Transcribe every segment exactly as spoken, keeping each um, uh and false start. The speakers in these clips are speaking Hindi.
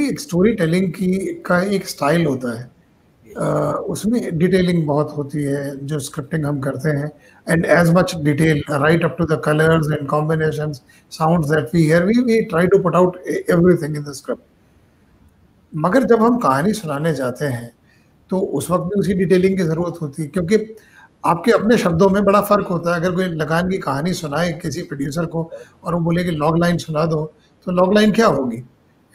भी एक स्टोरी टेलिंग की का एक स्टाइल होता है, आ, उसमें डिटेलिंग बहुत होती है जो स्क्रिप्टिंग हम करते हैं, and as much detail right up to the colours and combinations sounds that we hear, we we try to put out everything in the script. मगर जब हम कहानी सुनाने जाते हैं तो उस वक्त भी उसी डिटेलिंग की ज़रूरत होती है, क्योंकि आपके अपने शब्दों में बड़ा फ़र्क होता है। अगर कोई लगान की कहानी सुनाए किसी प्रोड्यूसर को और वो बोले कि लॉग लाइन सुना दो, तो लॉग लाइन क्या होगी?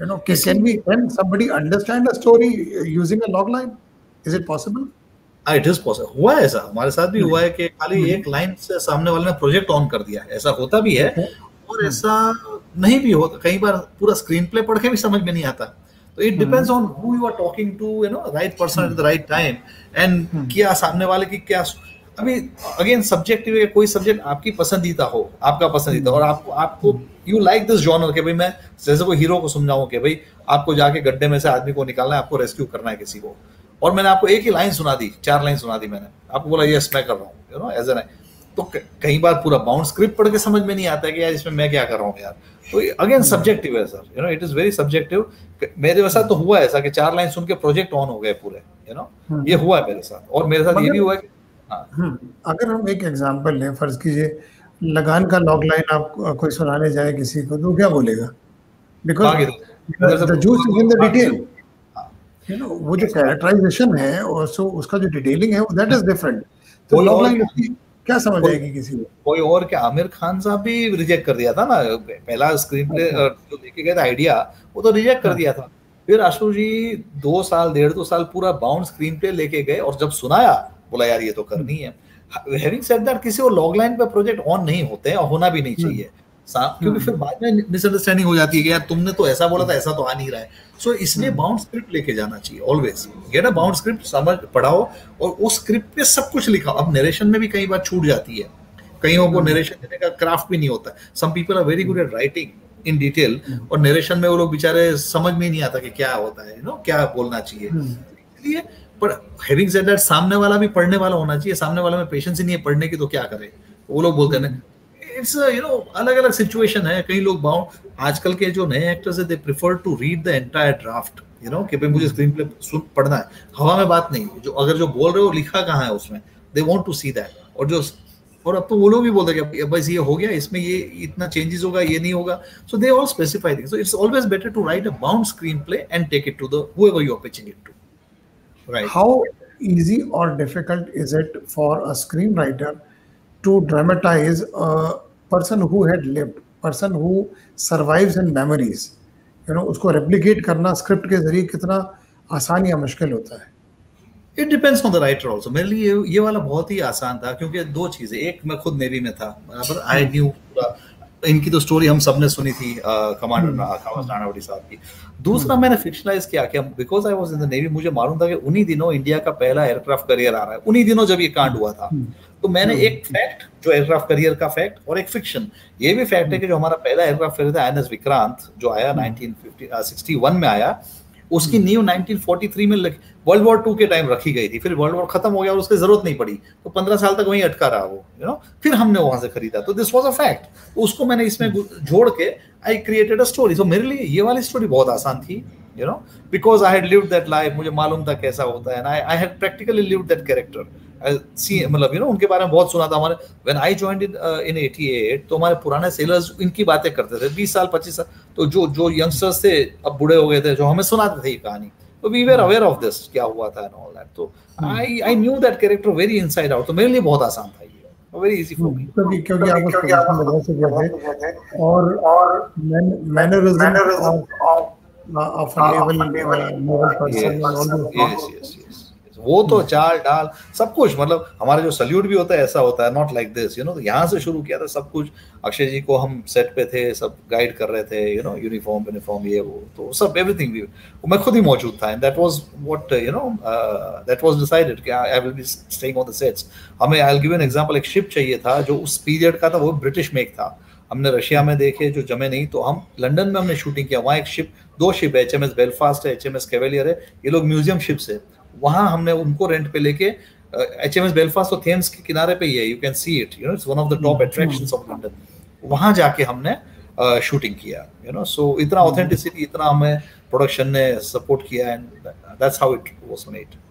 You know, can we can somebody understand a story using a log line? Is it possible? It is possible. हुआ है ऐसा, हमारे साथ भी हुआ है कि खाली एक लाइन से सामने वाले ने प्रोजेक्ट ऑन कर दिया है। ऐसा होता भी है और ऐसा नहीं भी होता। कई बार पूरा स्क्रीन प्ले पढ़ के भी समझ में नहीं आता। तो it depends on who you are talking to, you know, right person at the right time, and क्या सामने वाले की क्या। अभी अगेन सब्जेक्टिव है, कोई सब्जेक्ट आपकी पसंदीदा हो, आपका पसंदीदा हो, और आपको आपको यू लाइक दिस जॉनर के भाई मैं जैसे कोई हीरो को समझाऊँ कि भाई आपको जाके गड्ढे में से आदमी को निकालना है, आपको रेस्क्यू करना है किसी को, और मैंने आपको एक ही लाइन सुना दी, चार लाइन सुना दी मैंने, आपको बोला यस मैं कर रहा हूँ, you know, as an I. तो कई बार पूरा बाउंड स्क्रिप्ट पढ़ के समझ में नहीं आता है कि यार इसमें मैं क्या कर रहा हूँ यार। तो अगेन सब्जेक्टिव है sir, you know, it is very subjective. मेरे वैसा तो हुआ ऐसा कि चार लाइन सुन के प्रोजेक्ट ऑन हो गए पूरे, यू नो, ये हुआ है मेरे साथ। और मेरे साथ ये भी हुआ कि अगर हम एक एग्जाम्पल लें, फर्ज कीजिए लगान का लॉग लाइन आप कोई सुनाने जाए किसी को, तो क्या बोलेगा? Because the juice is in the detail, you know, वो जो कैरेक्टराइजेशन है और सो उसका जो डिटेलिंग है दैट इज डिफरेंट। तो लॉग लाइन क्या समझ आएगी किसी को? कोई और क्या, आमिर खान साहब भी रिजेक्ट कर दिया था ना, पहला स्क्रीन प्ले जो लेके गए थे आइडिया, वो तो रिजेक्ट कर दिया था। फिर आशु जी दो साल डेढ़ दो साल पूरा बाउंड स्क्रीन प्ले लेके गए और जब सुनाया बोला यार ये तो करनी है। हैविंग सेड दैट, किसी को लॉग लाइन पे प्रोजेक्ट ऑन नहीं होते हैं और होना भी नहीं चाहिए, क्योंकि फिर बाद में मिसअंडरस्टैंडिंग हो जाती है कि यार तुमने तो ऐसा बोला था, ऐसा तो आ नहीं रहा है। सो so, इसलिए बाउंड स्क्रिप्ट लेके जाना चाहिए ऑलवेज, ये ना बाउंड स्क्रिप्ट समझ पढ़ाओ और उस स्क्रिप्ट पे सब कुछ लिखा। अब नरेशन में भी कई बार छूट जाती है, कईयों को नरेशन देने का क्राफ्ट भी नहीं होता। Some people are very good at writing in detail और नरेशन में वो लोग बेचारे समझ में नहीं आता कि क्या होता है, नो, क्या बोलना चाहिए। इसलिए पर हैविंग सेड दैट, सामने वाला भी पढ़ने वाला होना चाहिए। सामने वाला में पेशेंस ही नहीं है पढ़ने की, तो क्या करे वो लोग बोलते हैं। इट्स यू नो, अलग अलग सिचुएशन है। कई लोग बाउंड, आजकल के जो नए एक्टर्स हैं, they prefer to read the entire draft, you know, कि भाई मुझे स्क्रीन प्ले सुन पढ़ना है, हवा में बात नहीं। जो अगर जो बोल रहे हो लिखा कहाँ है उसमें, they want to see that. और जो और अब तो वो लोग भी बोलते हैं कि बस ये हो गया, इसमें ये इतना चेंजेस होगा, ये नहीं होगा। So they all specify things. So it's always better to write a bound screen play and take it to the whoever you are pitching it to, right? How easy और difficult is it for a screen writer to dramatize a person who had lived, person who survives in memories, you know, उसको replicate करना script के जरिए कितना आसान या मुश्किल होता है? It depends on the writer also. मेरे लिए ये वाला बहुत ही आसान था, क्योंकि दो चीजें, एक मैं खुद नेवी में था, बराबर, I knew पूरा इनकी तो स्टोरी हम सबने सुनी थी, कमांडर राखाव राणावडी साहब की। दूसरा मैंने फिक्शनलाइज किया कि because I was in the navy, मुझे मालूम था कि उन्हीं दिनों इंडिया का पहला एयरक्राफ्ट कैरियर आ रहा है, उन्हीं दिनों जब ये कांड हुआ था। तो मैंने एक फैक्ट जो एयरक्राफ्ट कैरियर का फैक्ट और एक फिक्शन, ये भी फैक्ट है कि जो हमारा पहला एयरक्राफ्ट कैरियर था आईएनएस विक्रांत, जो आया नाइनटीन सिक्सटी वन में आया, उसकी नींव नाइनटीन फोर्टी थ्री में वर्ल्ड वॉर टू के टाइम रखी गई थी। फिर वर्ल्ड वॉर खत्म हो गया और उसकी जरूरत नहीं पड़ी, तो पंद्रह साल तक वहीं अटका रहा वो, यू नो, फिर हमने वहां से खरीदा। तो दिस वाज अ फैक्ट, उसको मैंने इसमें जोड़ के आई क्रिएटेड अ स्टोरी। सो मेरे लिए ये वाली स्टोरी बहुत आसान थी, you know, because I had lived that life, मुझे मालूम था कैसा होता है, and I I had practically lived that character. See मतलब, यू नो, उनके बारे में बहुत सुना था हमारे। व्हेन आई जॉइंड इन इन अठासी, तो हमारे पुराने सेलर्स इनकी बातें करते थे, बीस साल पच्चीस साल, तो जो जो यंगस्टर्स थे अब बूढ़े हो गए थे, जो हमें सुनाते थे ये कहानी, तो we were aware of this, क्या हुआ था एंड ऑल दैट। तो I I knew that character very inside out. तो मेरे लिए बहुत आसान था ये, वेरी इजी फॉर मी, क्योंकि आप उसको समझ सकते थे। और और मैनरिज्म ऑफ लेवल, वो तो चाल डाल सब कुछ, मतलब हमारा जो सल्यूट भी होता है ऐसा होता है, not like this, you know. तो यहाँ से शुरू किया था सब कुछ। अक्षय जी को हम सेट पे थे, सब गाइड कर रहे थे, यू नो, यूनिफॉर्म यूनिफॉर्म ये वो, तो सब एवरीथिंग भी मैं खुद ही मौजूद था। And that was what, you know, that was decided कि I will be staying on the sets. हमें, I will give an example, एक शिप चाहिए था जो उस पीरियड का था, वो ब्रिटिश मेक था। हमने रशिया में देखे जो जमे नहीं, तो हम लंदन में हमने शूटिंग किया। वहाँ एक शिप, दो शिप है, एच एम एस बेलफास्ट है, एच एम एस कैवेलियर है, ये लोग म्यूजियम शिप्स है। वहाँ हमने उनको रेंट पे लेके, एच एम एस बेलफास्ट तो थेम्स के किनारे पे ही है, you can see it, you know, it's one of the top attractions of London. वहाँ जाके हमने शूटिंग किया, यू नो, सो इतना ऑथेंटिसिटी, इतना हमें प्रोडक्शन ने सपोर्ट किया, and that's how it was made.